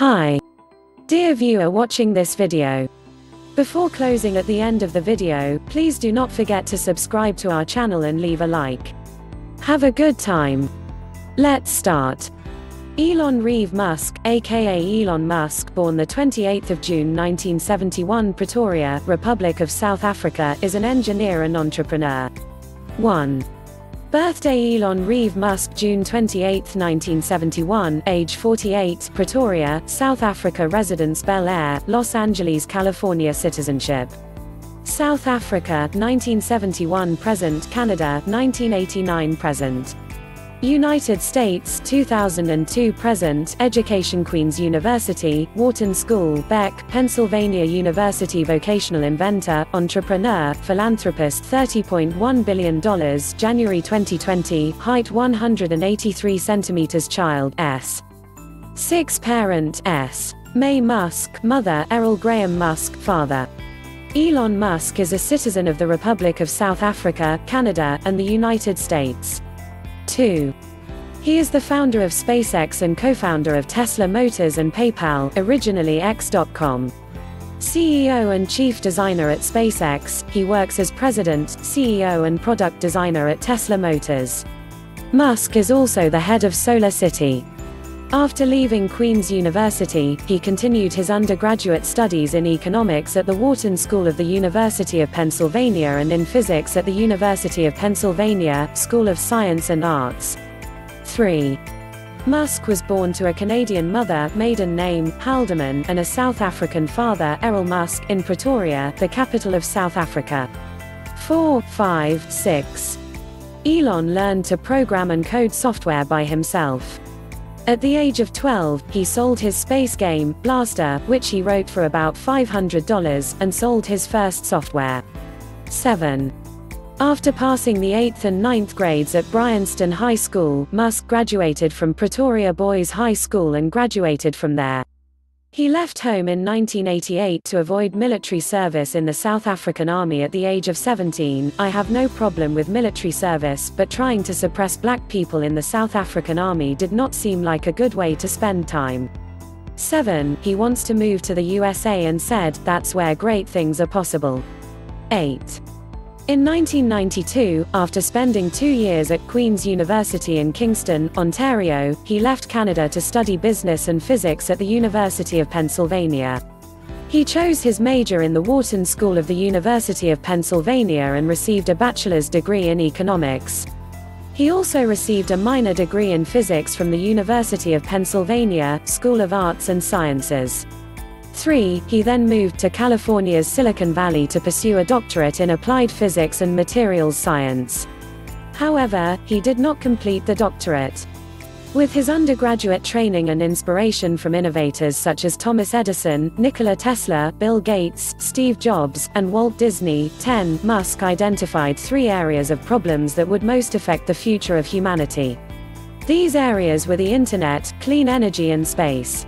Hi, dear viewer watching this video. Before closing at the end of the video, please do not forget to subscribe to our channel and leave a like. Have a good time. Let's start. Elon Reeve Musk, aka Elon Musk, born the 28th of June 1971, Pretoria, Republic of South Africa, is an engineer and entrepreneur. 1. Birthday: Elon Reeve Musk, June 28, 1971, age 48, Pretoria, South Africa. Residence: Bel Air, Los Angeles, California. Citizenship: South Africa, 1971 present. Canada, 1989 present. United States, 2002 present. Education: Queen's University, Wharton School, Beck, Pennsylvania. University. Vocational: inventor, entrepreneur, philanthropist. $30.1 billion. January 2020. Height: 183 centimeters. Child: S. 6. Parent: S. Mae Musk. Mother: Errol Graham Musk. Father: Elon Musk. Is a citizen of the Republic of South Africa, Canada, and the United States. 2. He is the founder of SpaceX and co-founder of Tesla Motors and PayPal, originally X.com. CEO and chief designer at SpaceX, he works as president, CEO and product designer at Tesla Motors. Musk is also the head of SolarCity. After leaving Queen's University, he continued his undergraduate studies in economics at the Wharton School of the University of Pennsylvania and in physics at the University of Pennsylvania, School of Science and Arts. 3. Musk was born to a Canadian mother, maiden name Haldeman, and a South African father, Errol Musk, in Pretoria, the capital of South Africa. 4. 5. 6. Elon learned to program and code software by himself. At the age of 12, he sold his space game, Blaster, which he wrote for about $500, and sold his first software. 7. After passing the 8th and 9th grades at Bryanston High School, Musk graduated from Pretoria Boys High School and graduated from there. He left home in 1988 to avoid military service in the South African Army at the age of 17. I have no problem with military service, but trying to suppress black people in the South African Army did not seem like a good way to spend time. 7. He wants to move to the USA and said, "That's where great things are possible." 8. In 1992, after spending 2 years at Queen's University in Kingston, Ontario, he left Canada to study business and physics at the University of Pennsylvania. He chose his major in the Wharton School of the University of Pennsylvania and received a bachelor's degree in economics. He also received a minor degree in physics from the University of Pennsylvania, School of Arts and Sciences. 3. He then moved to California's Silicon Valley to pursue a doctorate in applied physics and materials science. However, he did not complete the doctorate. With his undergraduate training and inspiration from innovators such as Thomas Edison, Nikola Tesla, Bill Gates, Steve Jobs, and Walt Disney, 10. Musk identified 3 areas of problems that would most affect the future of humanity. These areas were the internet, clean energy, and space.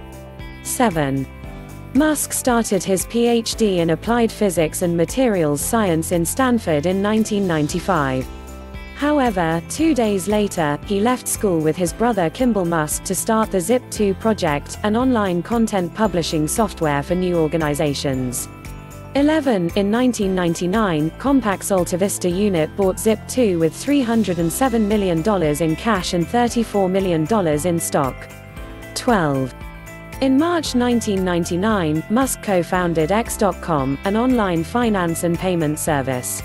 7. Musk started his PhD in applied physics and materials science in Stanford in 1995. However, 2 days later, he left school with his brother Kimbal Musk to start the Zip2 project, an online content publishing software for new organizations. 11. In 1999, Compaq's AltaVista unit bought Zip2 with $307 million in cash and $34 million in stock. 12. In March 1999, Musk co-founded X.com, an online finance and payment service.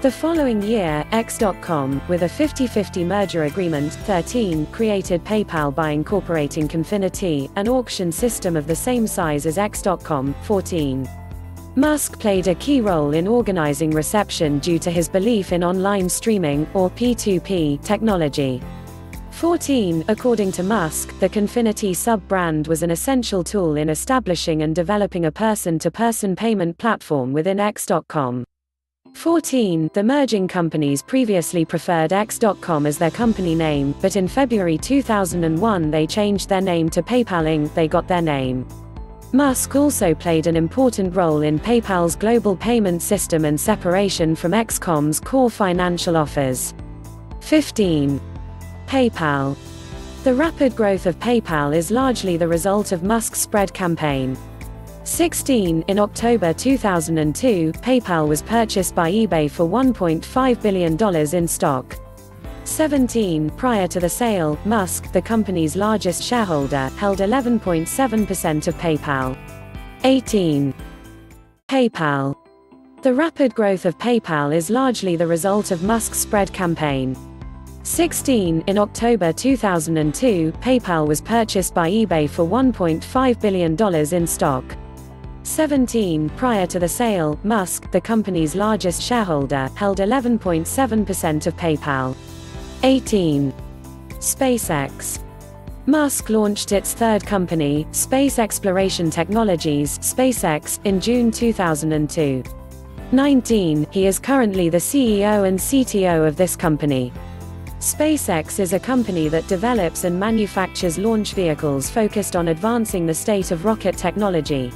The following year, X.com, with a 50-50 merger agreement. 13. Created PayPal by incorporating Confinity, an auction system of the same size as X.com. 14. Musk played a key role in organizing reception due to his belief in online streaming, or P2P, technology. 14. According to Musk, the Confinity sub-brand was an essential tool in establishing and developing a person-to-person payment platform within X.com. 14. The merging companies previously preferred X.com as their company name, but in February 2001 they changed their name to PayPal Inc. They got their name. Musk also played an important role in PayPal's global payment system and separation from X.com's core financial offers. 15. PayPal. The rapid growth of PayPal is largely the result of Musk's spread campaign. 16. In October 2002, PayPal was purchased by eBay for $1.5 billion in stock. 17. Prior to the sale, Musk, the company's largest shareholder, held 11.7% of PayPal. 18. PayPal. The rapid growth of PayPal is largely the result of Musk's spread campaign. 16. In October 2002, PayPal was purchased by eBay for $1.5 billion in stock. 17. Prior to the sale, Musk, the company's largest shareholder, held 11.7% of PayPal. 18. SpaceX. Musk launched its third company, Space Exploration Technologies (SpaceX), in June 2002. 19. He is currently the CEO and CTO of this company. SpaceX is a company that develops and manufactures launch vehicles focused on advancing the state of rocket technology.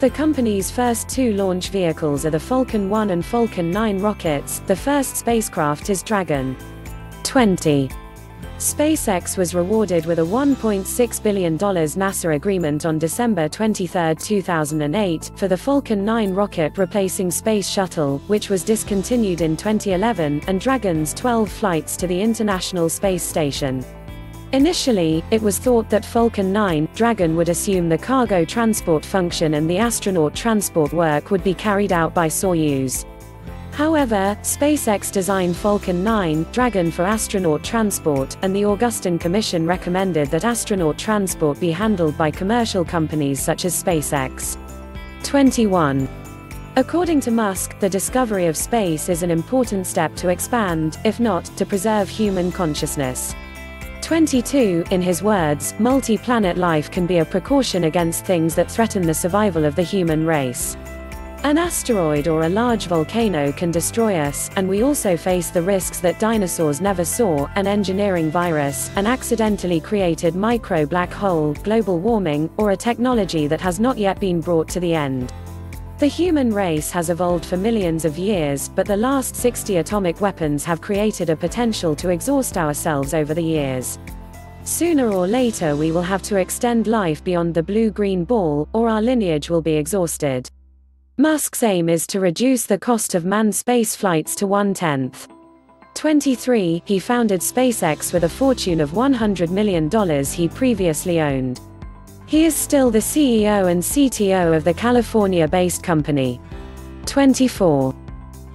The company's first two launch vehicles are the Falcon 1 and Falcon 9 rockets. The first spacecraft is Dragon. 20. SpaceX was rewarded with a $1.6 billion NASA agreement on December 23, 2008, for the Falcon 9 rocket replacing Space Shuttle, which was discontinued in 2011, and Dragon's 12 flights to the International Space Station. Initially, it was thought that Falcon 9, Dragon would assume the cargo transport function and the astronaut transport work would be carried out by Soyuz. However, SpaceX designed Falcon 9, Dragon for astronaut transport, and the Augustine Commission recommended that astronaut transport be handled by commercial companies such as SpaceX. 21. According to Musk, the discovery of space is an important step to expand, if not, to preserve human consciousness. 22. In his words, multi-planet life can be a precaution against things that threaten the survival of the human race. An asteroid or a large volcano can destroy us, and we also face the risks that dinosaurs never saw, an engineering virus, an accidentally created micro black hole, global warming, or a technology that has not yet been brought to the end. The human race has evolved for millions of years, but the last 60 atomic weapons have created a potential to exhaust ourselves over the years. Sooner or later we will have to extend life beyond the blue-green ball, or our lineage will be exhausted. Musk's aim is to reduce the cost of manned space flights to 1/10. 23. He founded SpaceX with a fortune of $100 million he previously owned. He is still the CEO and CTO of the California-based company. 24.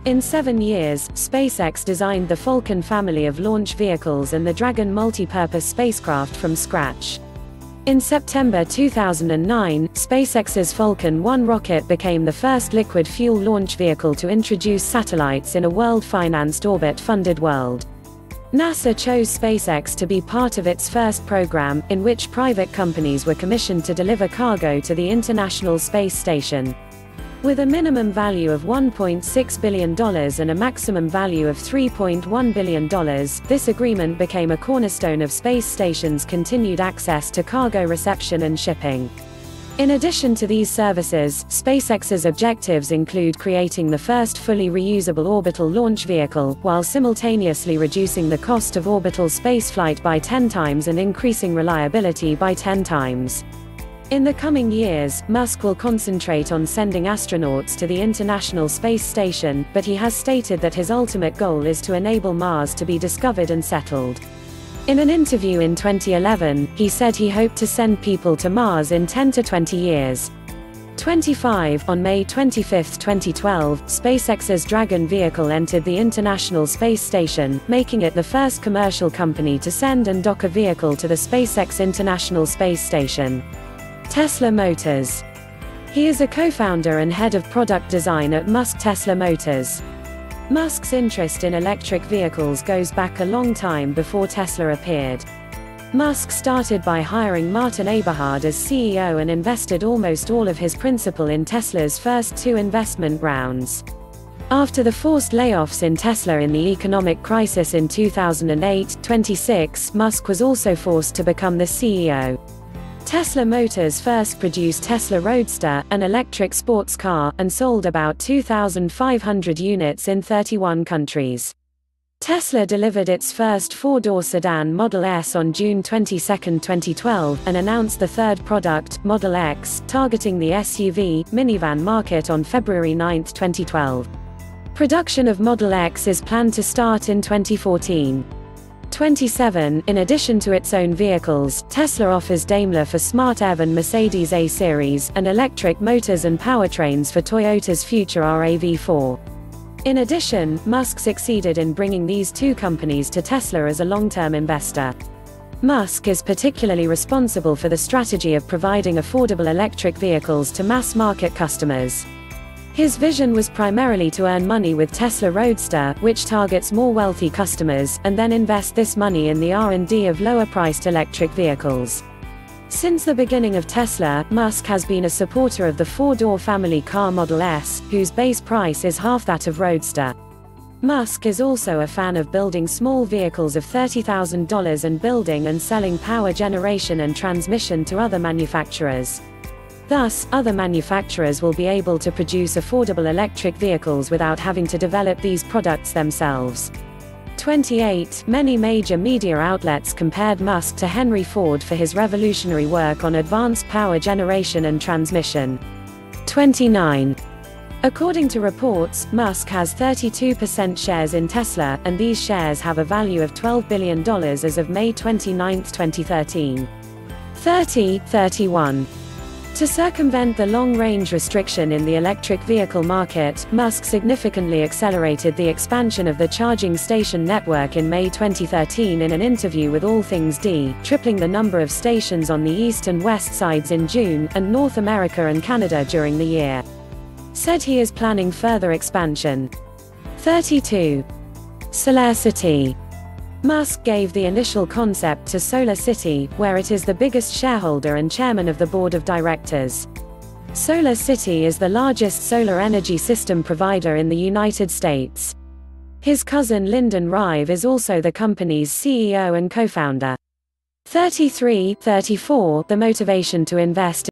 In 7 years, SpaceX designed the Falcon family of launch vehicles and the Dragon multipurpose spacecraft from scratch. In September 2009, SpaceX's Falcon 1 rocket became the first liquid-fuel launch vehicle to introduce satellites in a world-financed orbit-funded world. NASA chose SpaceX to be part of its first program, in which private companies were commissioned to deliver cargo to the International Space Station. With a minimum value of $1.6 billion and a maximum value of $3.1 billion, this agreement became a cornerstone of space station's continued access to cargo reception and shipping. In addition to these services, SpaceX's objectives include creating the first fully reusable orbital launch vehicle, while simultaneously reducing the cost of orbital spaceflight by 10 times and increasing reliability by 10 times. In the coming years, Musk will concentrate on sending astronauts to the International Space Station, but he has stated that his ultimate goal is to enable Mars to be discovered and settled. In an interview in 2011, he said he hoped to send people to Mars in 10 to 20 years. 25. On May 25, 2012, SpaceX's Dragon vehicle entered the International Space Station, making it the first commercial company to send and dock a vehicle to the SpaceX International Space Station. Tesla Motors. He is a co-founder and head of product design at Musk Tesla Motors. Musk's interest in electric vehicles goes back a long time before Tesla appeared. Musk started by hiring Martin Eberhard as CEO and invested almost all of his principal in Tesla's first two investment rounds. After the forced layoffs in Tesla in the economic crisis in 2008-26, Musk was also forced to become the CEO. Tesla Motors first produced Tesla Roadster, an electric sports car, and sold about 2,500 units in 31 countries. Tesla delivered its first four-door sedan Model S on June 22, 2012, and announced the third product, Model X, targeting the SUV, minivan market on February 9, 2012. Production of Model X is planned to start in 2014. 27. In addition to its own vehicles, Tesla offers Daimler for Smart EV and Mercedes A-Series, and electric motors and powertrains for Toyota's future RAV4. In addition, Musk succeeded in bringing these two companies to Tesla as a long-term investor. Musk is particularly responsible for the strategy of providing affordable electric vehicles to mass-market customers. His vision was primarily to earn money with Tesla Roadster, which targets more wealthy customers, and then invest this money in the R&D of lower-priced electric vehicles. Since the beginning of Tesla, Musk has been a supporter of the four-door family car Model S, whose base price is half that of Roadster. Musk is also a fan of building small vehicles of $30,000 and building and selling power generation and transmission to other manufacturers. Thus, other manufacturers will be able to produce affordable electric vehicles without having to develop these products themselves. 28. Many major media outlets compared Musk to Henry Ford for his revolutionary work on advanced power generation and transmission. 29. According to reports, Musk has 32% shares in Tesla, and these shares have a value of $12 billion as of May 29, 2013. 30. 31. To circumvent the long-range restriction in the electric vehicle market, Musk significantly accelerated the expansion of the charging station network in May 2013 in an interview with All Things D, tripling the number of stations on the east and west sides in June, and North America and Canada during the year. Said he is planning further expansion. 32. SolarCity. Musk gave the initial concept to SolarCity, where it is the biggest shareholder and chairman of the board of directors. SolarCity is the largest solar energy system provider in the United States. His cousin Lyndon Rive is also the company's CEO and co-founder. 33. 34. The motivation to invest